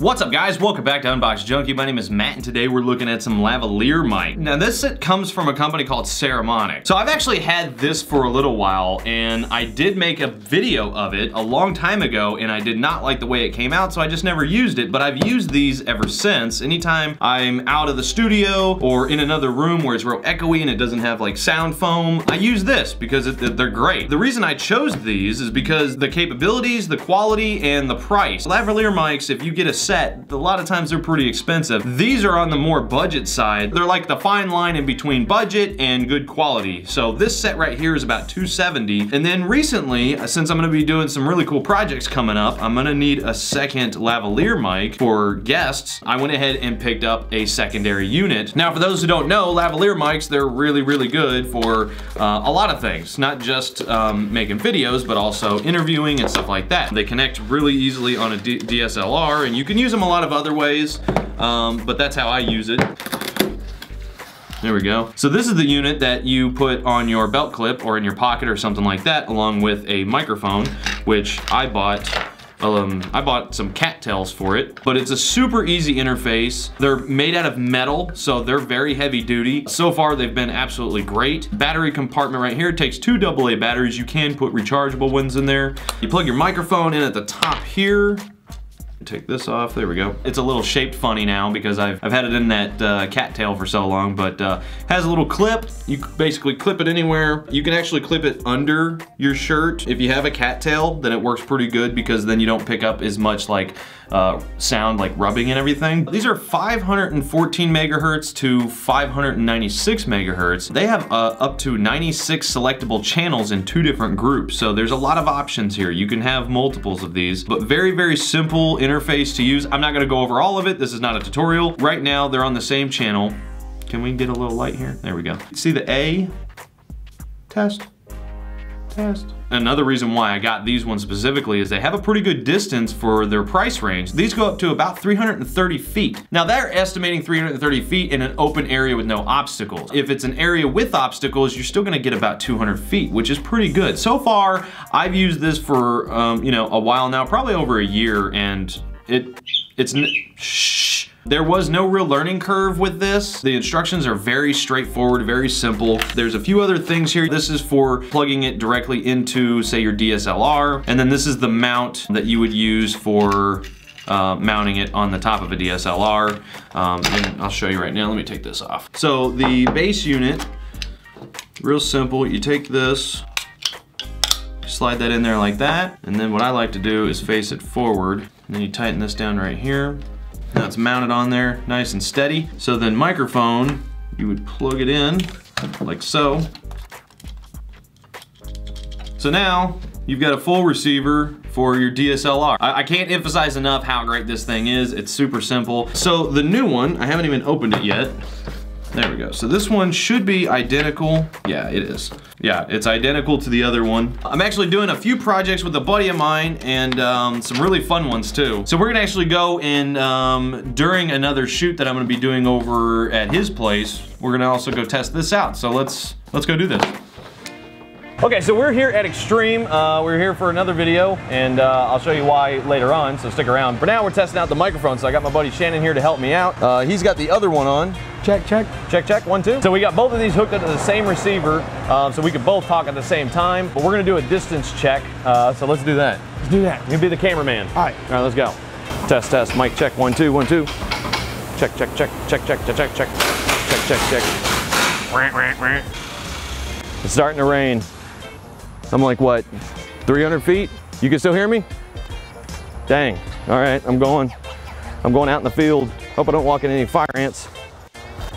What's up guys, welcome back to Unbox Junkie. My name is Matt and today we're looking at some lavalier mic. Now this comes from a company called Saramonic. So I've actually had this for a little while and I did make a video of it a long time ago and I did not like the way it came out so I just never used it, but I've used these ever since. Anytime I'm out of the studio or in another room where it's real echoey and it doesn't have like sound foam, I use this because they're great. The reason I chose these is because the capabilities, the quality, and the price. Lavalier mics, if you get a set, a lot of times they're pretty expensive. These are on the more budget side. They're like the fine line in between budget and good quality. So this set right here is about $270. And then recently, since I'm gonna be doing some really cool projects coming up, I'm gonna need a second lavalier mic for guests. I went ahead and picked up a secondary unit. Now for those who don't know, lavalier mics, they're really, really good for a lot of things, not just making videos, but also interviewing and stuff like that. They connect really easily on a DSLR and you can use them a lot of other ways, but that's how I use it. There we go. So this is the unit that you put on your belt clip or in your pocket or something like that, along with a microphone, which I bought some cattails for it, but it's a super easy interface. They're made out of metal, so they're very heavy duty. So far, they've been absolutely great. Battery compartment right here takes two AA batteries. You can put rechargeable ones in there. You plug your microphone in at the top here. Take this off, there we go. It's a little shaped funny now because I've had it in that cattail for so long, but has a little clip. You basically clip it anywhere. You can actually clip it under your shirt. If you have a cattail, then it works pretty good because then you don't pick up as much like sound like rubbing and everything. These are 514 megahertz to 596 megahertz. They have up to 96 selectable channels in two different groups. So there's a lot of options here. You can have multiples of these, but very, very simple interface to use. I'm not gonna go over all of it. This is not a tutorial. Right now, they're on the same channel. Can we get a little light here? There we go. See the A? Test. Test. Another reason why I got these ones specifically is they have a pretty good distance for their price range. These go up to about 330 feet. Now they're estimating 330 feet in an open area with no obstacles. If it's an area with obstacles, you're still gonna get about 200 feet, which is pretty good. So far, I've used this for, you know, a while now, probably over a year, and it's, shh. There was no real learning curve with this. The instructions are very straightforward, very simple. There's a few other things here. This is for plugging it directly into, say, your DSLR. And then this is the mount that you would use for mounting it on the top of a DSLR. And I'll show you right now. Let me take this off. So the base unit, real simple. You take this, slide that in there like that. And then what I like to do is face it forward. And then you tighten this down right here. Now it's mounted on there, nice and steady. So then microphone, you would plug it in, like so. So now, you've got a full receiver for your DSLR. I can't emphasize enough how great this thing is. It's super simple. So the new one, I haven't even opened it yet. There we go. So this one should be identical. Yeah, it is. Yeah, it's identical to the other one. I'm actually doing a few projects with a buddy of mine and some really fun ones too. So we're gonna actually go and during another shoot that I'm gonna be doing over at his place, we're gonna also go test this out. So let's go do this. Okay, so we're here at Extreme. We're here for another video, and I'll show you why later on, so stick around. For now, we're testing out the microphone, so I got my buddy Shannon here to help me out. He's got the other one on. Check, check. Check, check, one, two. So we got both of these hooked up to the same receiver, so we could both talk at the same time, but we're gonna do a distance check, so let's do that. Let's do that. You'll be the cameraman. All right. All right, let's go. Test, test, mic check, one, two, one, two. Check, check, check, check, check, check, check, check, check, check, check. It's starting to rain. I'm like, what, 300 feet? You can still hear me? Dang, all right, I'm going. I'm going out in the field. Hope I don't walk into any fire ants.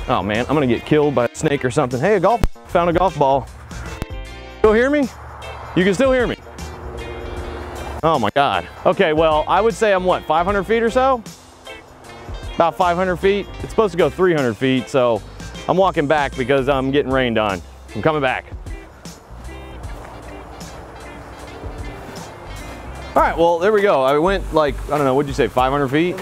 Oh man, I'm gonna get killed by a snake or something. Hey, found a golf ball. Still hear me? You can still hear me. Oh my God. Okay, well, I would say I'm what, 500 feet or so? About 500 feet. It's supposed to go 300 feet, so I'm walking back because I'm getting rained on. I'm coming back. All right, well, there we go. I went like, I don't know, what'd you say, 500 feet?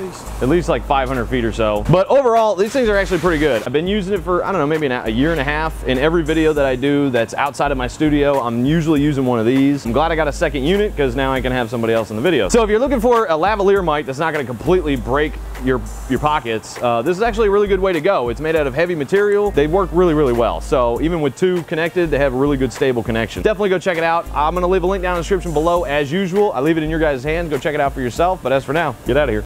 At least like 500 feet or so. But overall, these things are actually pretty good. I've been using it for, I don't know, maybe a year and a half. In every video that I do that's outside of my studio, I'm usually using one of these. I'm glad I got a second unit because now I can have somebody else in the video. So if you're looking for a lavalier mic that's not gonna completely break your pockets, this is actually a really good way to go. It's made out of heavy material. They work really, really well. So even with two connected, they have a really good stable connection. Definitely go check it out. I'm gonna leave a link down in the description below as usual. I leave it in your guys' hands. Go check it out for yourself. But as for now, get out of here.